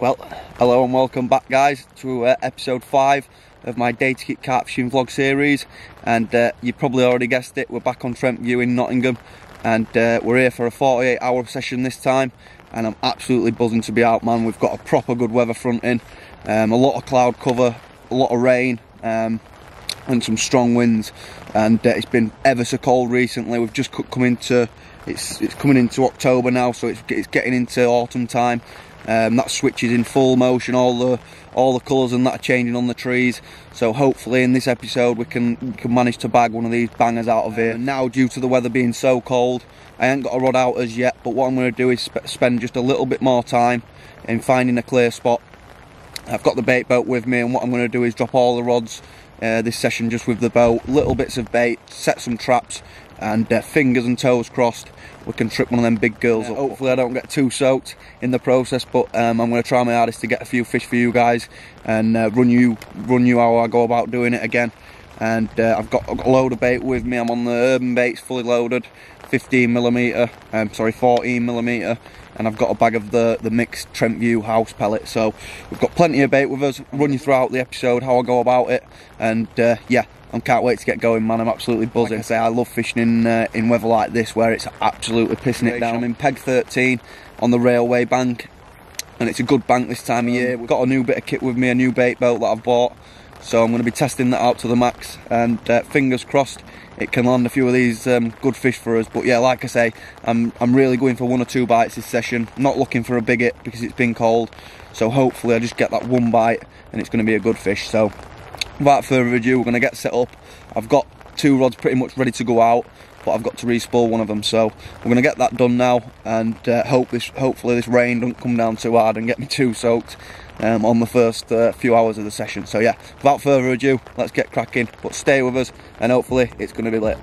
Well, hello and welcome back, guys, to episode 5 of my Day to Keep Carp Fishing vlog series. And you probably already guessed it, we're back on Trent View in Nottingham, and we're here for a 48-hour session this time. And I'm absolutely buzzing to be out, man. We've got a proper good weather front in, a lot of cloud cover, a lot of rain, and some strong winds. And it's been ever so cold recently. We've just come into it's coming into October now, so it's getting into autumn time. That switch is in full motion, all the colours and that are changing on the trees, so hopefully in this episode we can manage to bag one of these bangers out of here. And now, due to the weather being so cold, I ain't got a rod out as yet, but what I'm going to do is spend just a little bit more time in finding a clear spot. I've got the bait boat with me, and what I'm going to do is drop all the rods this session just with the boat, little bits of bait, set some traps, and fingers and toes crossed we can trip one of them big girls up. Hopefully I don't get too soaked in the process, but I'm going to try my hardest to get a few fish for you guys and run you how I go about doing it again. And I've got a load of bait with me. I'm on the Urban Baits, fully loaded, 15mm, sorry, 14mm, and I've got a bag of the mixed Trent View house pellet. So we've got plenty of bait with us. I'll run you throughout the episode how I go about it, and yeah, I can't wait to get going, man. I'm absolutely buzzing. Like I say, I love fishing in weather like this where it's absolutely pissing it down. I'm in Peg 13 on the railway bank, and it's a good bank this time of year. We've got a new bit of kit with me, a new bait boat that I've bought, so I'm going to be testing that out to the max, and fingers crossed it can land a few of these good fish for us. But yeah, like I say, I'm really going for one or two bites this session. I'm not looking for a big hit because it's been cold, so hopefully I just get that one bite and it's going to be a good fish. So without further ado, we're going to get set up. I've got two rods pretty much ready to go out, but I've got to re-spool one of them, so we're going to get that done now, and hopefully this rain doesn't come down too hard and get me too soaked on the first few hours of the session. So yeah, without further ado, let's get cracking, but stay with us and hopefully it's going to be lit.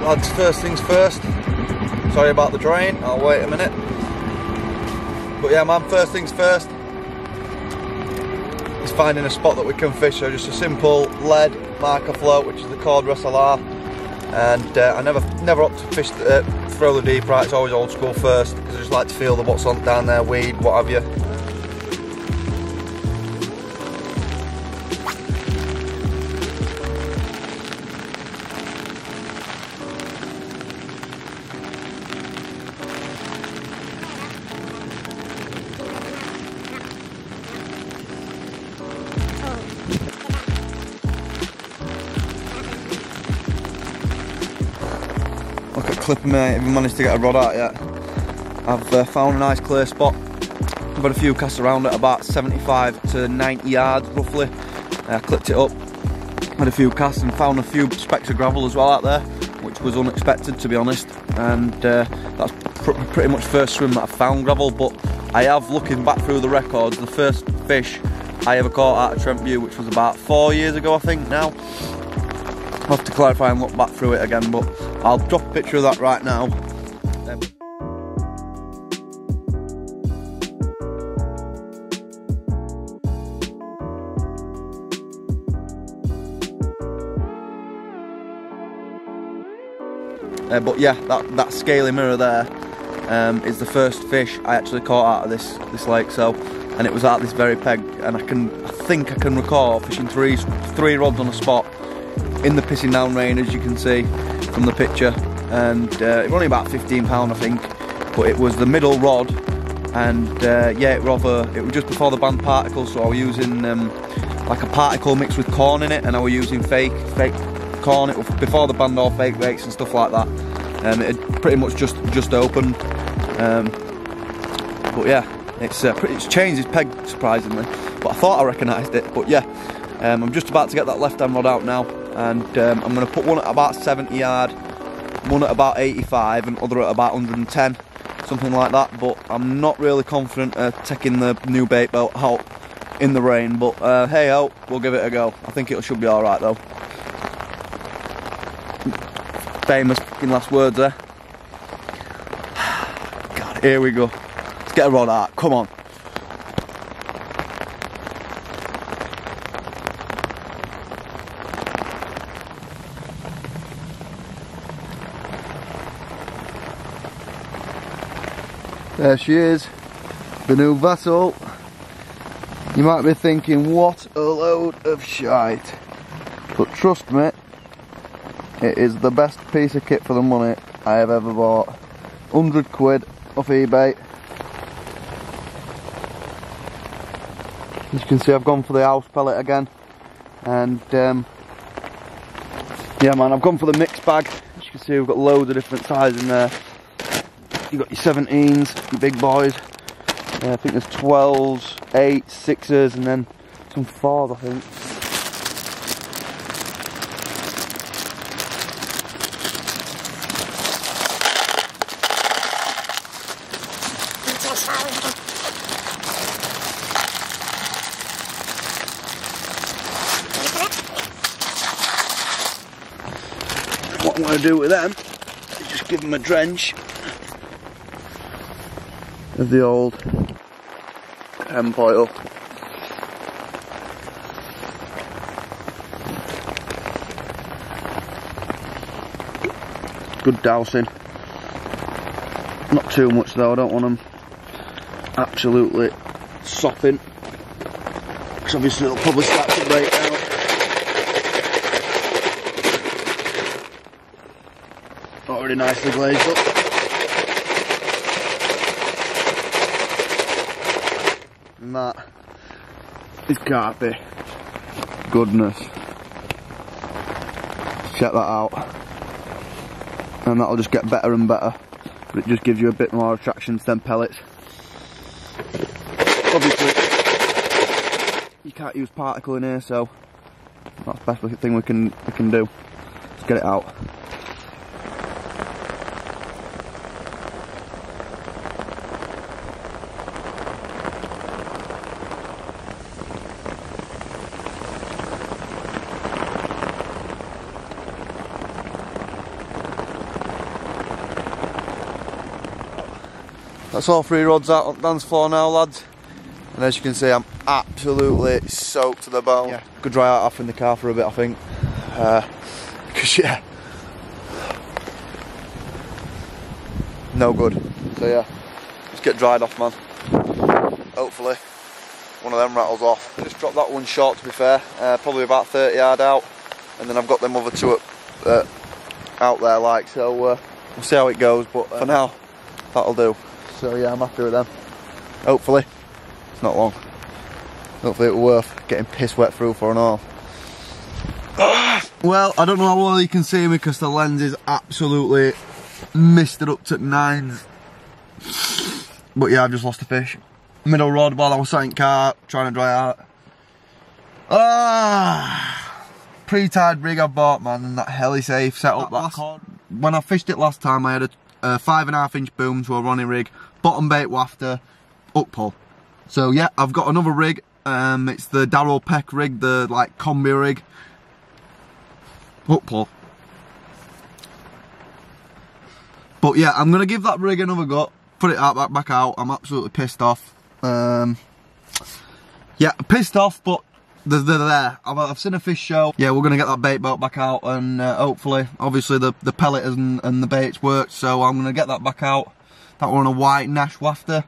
Lads, first things first, sorry about the drain, I'll wait a minute, but yeah, man, first things first is finding a spot that we can fish. So just a simple lead marker float, which is the Cordless LR, and I never opt to fish throw the deep right. It's always old school first, because I just like to feel the what's on down there, weed, what have you. Clipping me, haven't managed to get a rod out yet. I've found a nice clear spot. I've had a few casts around at about 75 to 90 yards roughly. I clipped it up, had a few casts and found a few specks of gravel as well out there, which was unexpected, to be honest. And that's pretty much first swim that I've found gravel, but I have, looking back through the records, the first fish I ever caught out of Trent View, which was about 4 years ago I think now. I'll have to clarify and look back through it again, but I'll drop a picture of that right now. But yeah, that scaly mirror there is the first fish I actually caught out of this lake. So, and it was at this very peg, and I think I can recall fishing three rods on a spot in the pissing down rain, as you can see from the picture, and it was only about £15 I think, but it was the middle rod, and yeah, it was just before the banned particles, so I was using like a particle mixed with corn in it, and I was using fake corn. It was before the banned all fake rates and stuff like that, and it had pretty much just opened, but yeah, It's changed his peg surprisingly, but I thought I recognised it. But yeah, I'm just about to get that left hand rod out now, and I'm going to put one at about 70 yard, one at about 85, and other at about 110, something like that. But I'm not really confident taking the new bait belt out in the rain. But hey ho, we'll give it a go. I think it should be all right though. Famous fucking last words there. God, here we go. Let's get a rod out, come on. There she is, the new vessel. You might be thinking, what a load of shite. But trust me, it is the best piece of kit for the money I have ever bought. 100 quid off eBay. As you can see, I've gone for the house pellet again, and yeah man, I've gone for the mixed bag. As you can see, we've got loads of different sizes in there. You've got your 17s, your big boys, I think there's 12s, 8s, 6s and then some 4s I think. What I'm going to do with them is just give them a drench of the old hemp oil. Good dousing. Not too much though, I don't want them absolutely sopping, because obviously it'll probably start to break down. Already nicely glazed up. And that is carpy. Goodness. Check that out. And that'll just get better and better. But it just gives you a bit more attraction to them pellets. Obviously, you can't use particle in here, so that's the best thing we can do. Let's get it out. That's all three rods out on the dance floor now, lads. And as you can see, I'm absolutely soaked to the bone. Yeah. Could dry out off in the car for a bit, I think. Because, yeah. No good. So, yeah. Just get dried off, man. Hopefully, one of them rattles off. Just dropped that one short, to be fair. Probably about 30 yard out. And then I've got them other two up, out there, like. So, we'll see how it goes. But for now, that'll do. So yeah, I'm happy with them. Hopefully, it's not long. Hopefully it was worth getting piss wet through for an hour. Well, I don't know how well you can see me because the lens is absolutely misted up to 9s. But yeah, I've just lost a fish. Middle rod while I was sat in car, trying to dry out. Pre-tied rig I bought, man, and that heli safe setup. When I fished it last time, I had a 5.5 inch boom to a Ronnie rig, bottom bait wafter, up pull. So yeah, I've got another rig. It's the Daryl Peck rig, the like combi rig, up pull. But yeah, I'm gonna give that rig another go. Put it out back out. I'm absolutely pissed off. Yeah, pissed off, but they're there. I've seen a fish show. Yeah, we're going to get that bait belt back out, and hopefully, obviously the pellet and the baits worked, so I'm going to get that back out. That one on a white Nash wafter,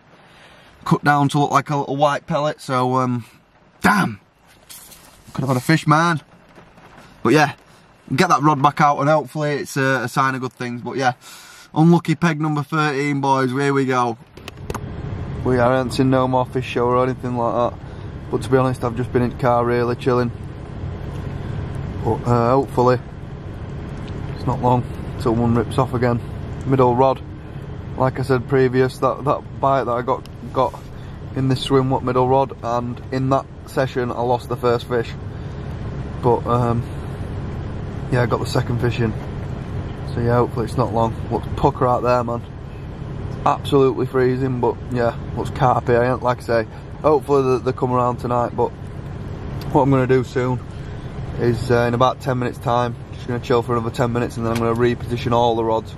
cut down to look like a little white pellet, so damn! Could have had a fish, man. But yeah, get that rod back out and hopefully it's a sign of good things, but yeah. Unlucky peg number 13, boys, here we go. We aren't seeing no more fish show or anything like that. But to be honest, I've just been in the car really chilling. But hopefully, it's not long till one rips off again. Middle rod, like I said previous, that bite that I got in this swim with middle rod, and in that session I lost the first fish, but yeah, I got the second fish in, so yeah, hopefully it's not long. Looks pucker out there, man, absolutely freezing, but yeah, looks carpy. I ain't, like I say, hopefully they come around tonight. But what I'm going to do soon is in about 10 minutes time, just going to chill for another 10 minutes and then I'm going to reposition all the rods,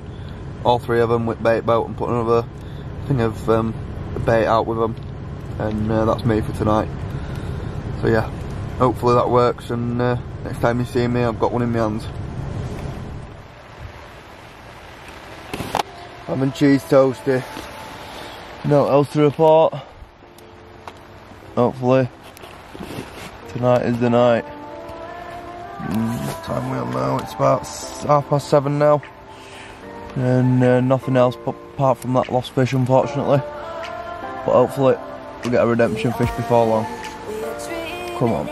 all three of them with bait boat, and put another thing of bait out with them, and that's me for tonight. So yeah, hopefully that works, and next time you see me I've got one in my hands. Having cheese toasty, no else to report. Hopefully tonight is the night. What time we on now? It's about 7:30 now, and nothing else apart from that lost fish, unfortunately. But hopefully we'll get a redemption fish before long. Come on.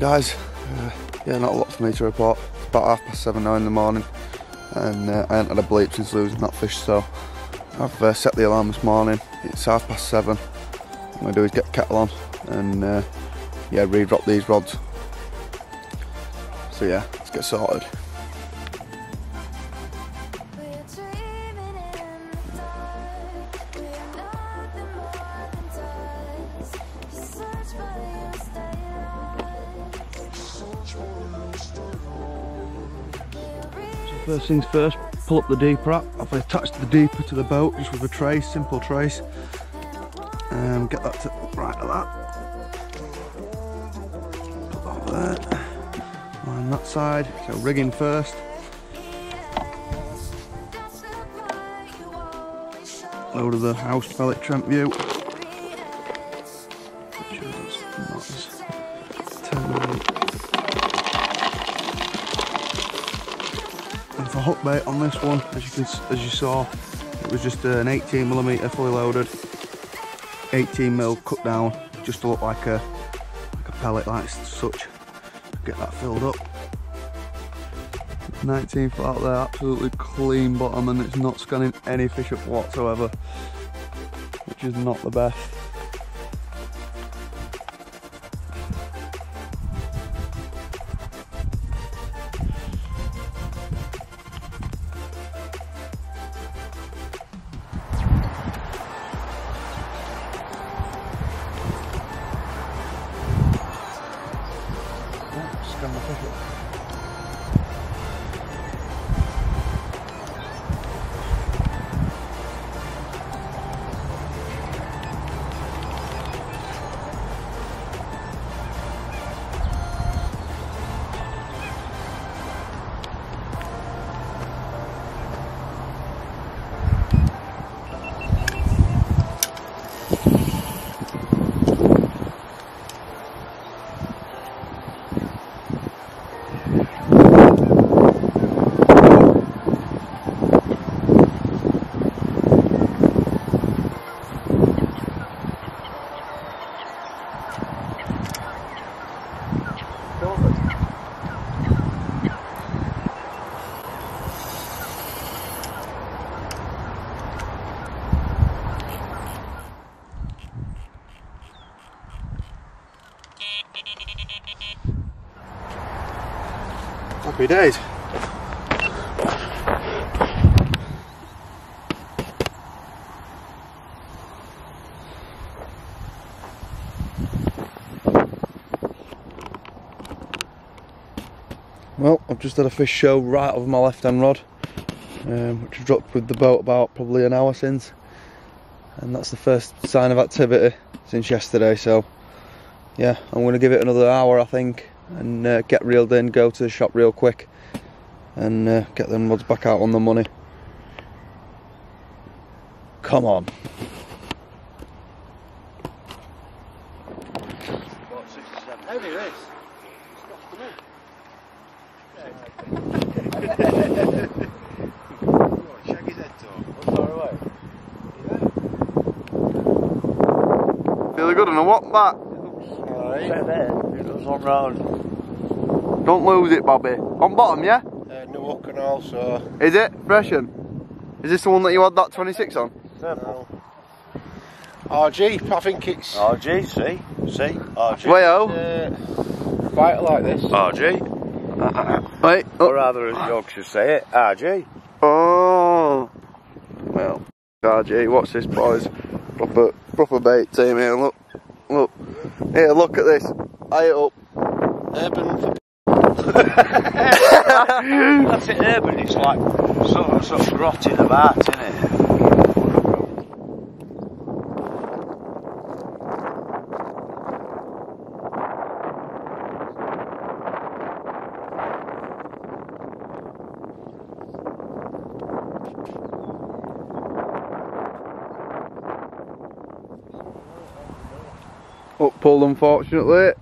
Guys, yeah, not a lot for me to report. It's about 7:30 now in the morning, and I ain't had a bleep since losing that fish, so I've set the alarm this morning. It's 7:30. What I'm going to do is get the kettle on and yeah, re-drop these rods. So yeah, let's get sorted. First things first, pull up the deeper up. I've attached the deeper to the boat just with a trace, simple trace. Get that to the right of that. Put that over there. On that side, so rigging first. Load of the house pellet Trent View. For hook bait on this one, as you saw, it was just an 18mm fully loaded, 18mm cut down, just to look like a pellet, like such. Get that filled up. 19 foot out there, absolutely clean bottom, and it's not scanning any fish up whatsoever, which is not the best. Happy days. Well, I've just had a fish show right over my left hand rod, which I've dropped with the boat about probably an hour since, and that's the first sign of activity since yesterday. So yeah, I'm going to give it another hour I think, and get reeled in, go to the shop real quick and get them rods back out on the money. Come on. Feeling good on a what, Matt? It looks on round. Don't lose it, Bobby. On bottom, yeah? New hook and all, so. Is it? Freshen? Is this the one that you had that 26 on? No. RG, I think it's. RG, see, RG. Wayo. Quite like this. RG. Wait. Oh. Or rather, as Yorkshire say it, RG. Oh. Well, RG, what's this, boys? Proper bait team here, look. Look. Here, look at this. Eye it up. Urban. That's it, Urban. It's like sort of grotting of art, isn't it? Up pulled, unfortunately.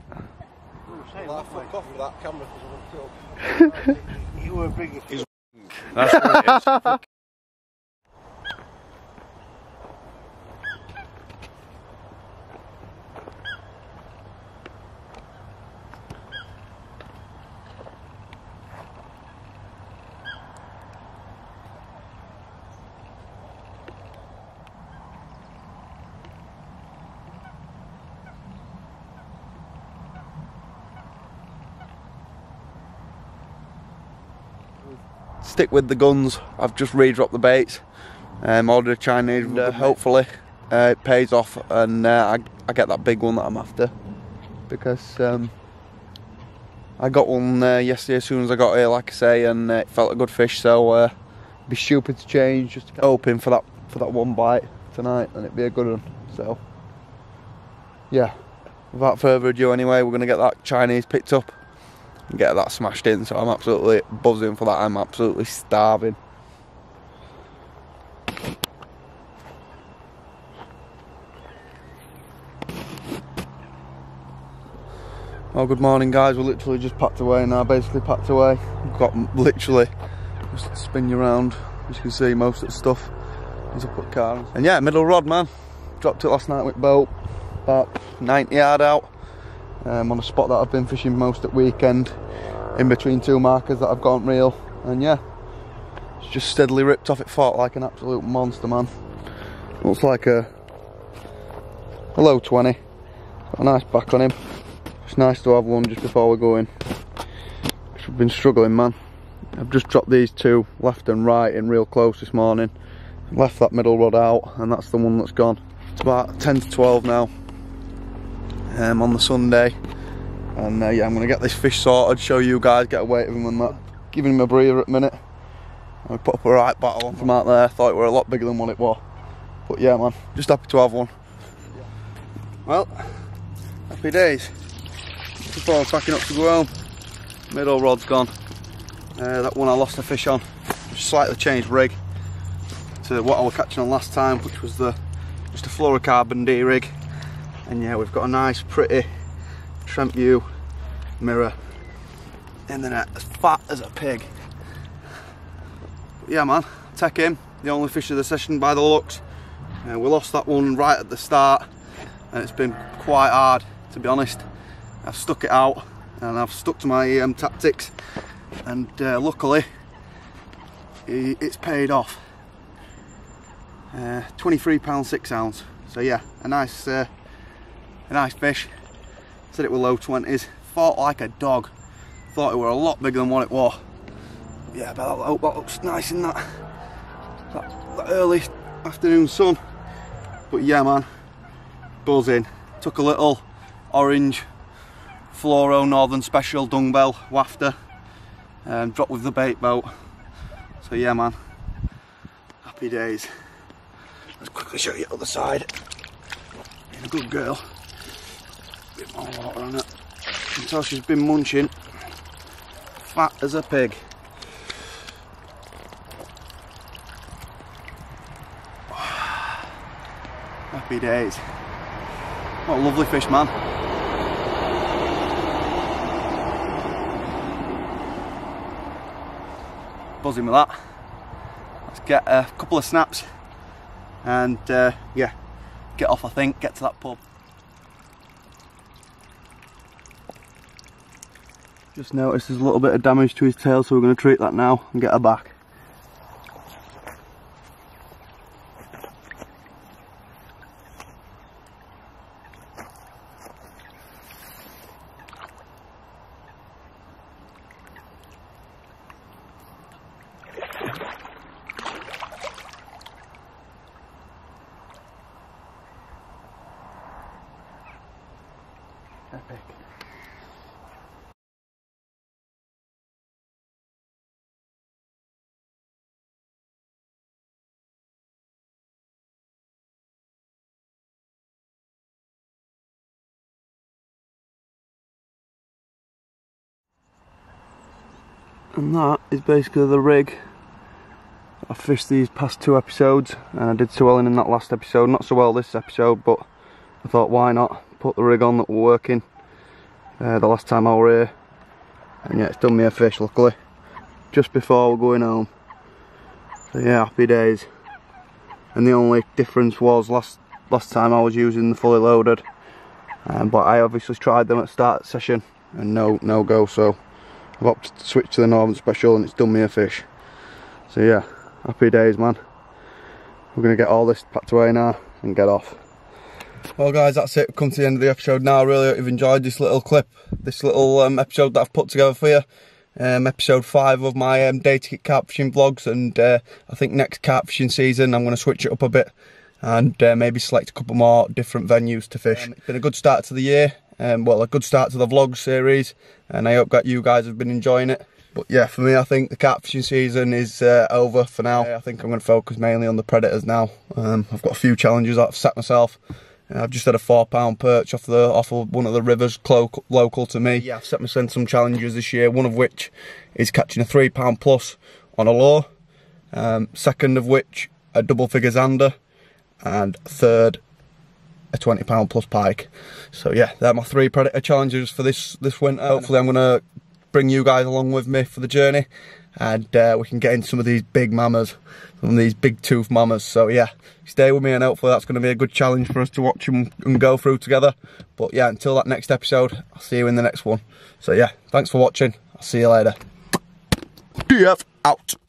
Well, fuck off with that camera because I'm killed. You were big as his. That's what it is. Stick with the guns. I've just re-dropped the baits, ordered a Chinese, hopefully it pays off and I get that big one that I'm after, because I got one yesterday as soon as I got here, like I say, and it felt a good fish, so it'd be stupid to change, just hoping for that one bite tonight and it'd be a good one. So yeah, without further ado anyway, we're going to get that Chinese picked up and get that smashed in, so I'm absolutely buzzing for that. I'm absolutely starving. Oh, good morning guys, we're literally just packed away now, basically packed away. We've got literally, just spin you around, as you can see most of the stuff is up at the car. And yeah, middle rod man, dropped it last night with boat, about 90 yard out. On a spot that I've been fishing most at weekend, in between two markers that I've got on reel, and yeah, it's just steadily ripped off. It fought like an absolute monster, man. Looks like a low 20. Got a nice back on him. It's nice to have one just before we go in. We've been struggling, man. I've just dropped these two left and right in real close this morning. Left that middle rod out, and that's the one that's gone. It's about 10 to 12 now. On the Sunday, and yeah, I'm going to get this fish sorted, show you guys, get a weight of him and that, giving him a breather at the minute. I put up a right battle on from out there, thought it were a lot bigger than what it was, but yeah man, just happy to have one. Yeah. Well, happy days. Before I'm packing up to go home, middle rod's gone, that one I lost the fish on, just slightly changed rig to what I was catching on last time, which was just a fluorocarbon D rig. And yeah, we've got a nice pretty Trent View mirror in the net, as fat as a pig. But yeah man, tech him, the only fish of the session by the looks. We lost that one right at the start and it's been quite hard, to be honest. I've stuck it out and I've stuck to my EM tactics, and luckily it's paid off. 23 pounds 6 ounce, so yeah, a nice fish. Said it were low 20s, fought like a dog, thought it were a lot bigger than what it was. Yeah, but I hope that looks nice in that early afternoon sun. But yeah man, buzzing. Took a little orange fluoro Northern Special dung bell wafter, and drop with the bait boat. So yeah man, happy days. Let's quickly show you the other side. Being a good girl, a bit more water on it. You can tell she's been munching, fat as a pig. Happy days. What a lovely fish, man. Buzzing with that. Let's get a couple of snaps and yeah, get off I think, get to that pub. Just noticed there's a little bit of damage to his tail, so we're going to treat that now and get her back. Epic. And that is basically the rig. I've fished these past two episodes, and I did so well in that last episode, not so well this episode, but I thought why not put the rig on that we're working the last time I were here, and yeah, it's done me a fish luckily just before we're going home. So yeah, happy days. And the only difference was last time I was using the fully loaded, but I obviously tried them at the start session and no go, so I've opted to switch to the Northern Special and it's done me a fish. So yeah, happy days man. We're going to get all this packed away now and get off. Well guys, that's it, we've come to the end of the episode now. I really hope you've enjoyed this little clip, this little episode that I've put together for you. Episode 5 of my day ticket carp fishing vlogs, and I think next carp fishing season I'm going to switch it up a bit and maybe select a couple more different venues to fish. It's been a good start to the year, well a good start to the vlog series, and I hope that you guys have been enjoying it. But yeah, for me I think the carp fishing season is over for now. I think I'm going to focus mainly on the predators now. I've got a few challenges that I've set myself. I've just had a £4 perch off of one of the rivers local to me. Yeah, I've set myself some challenges this year, one of which is catching a £3 plus on a lure, second of which a double figure zander, and third a £20 plus pike. So yeah, they're my three predator challenges for this winter. Hopefully I'm going to bring you guys along with me for the journey, and we can get in some of these big mammers, some of these big tooth mammers. So yeah, stay with me and hopefully that's going to be a good challenge for us to watch and go through together. But yeah, until that next episode, I'll see you in the next one. So yeah, thanks for watching, I'll see you later. DF out.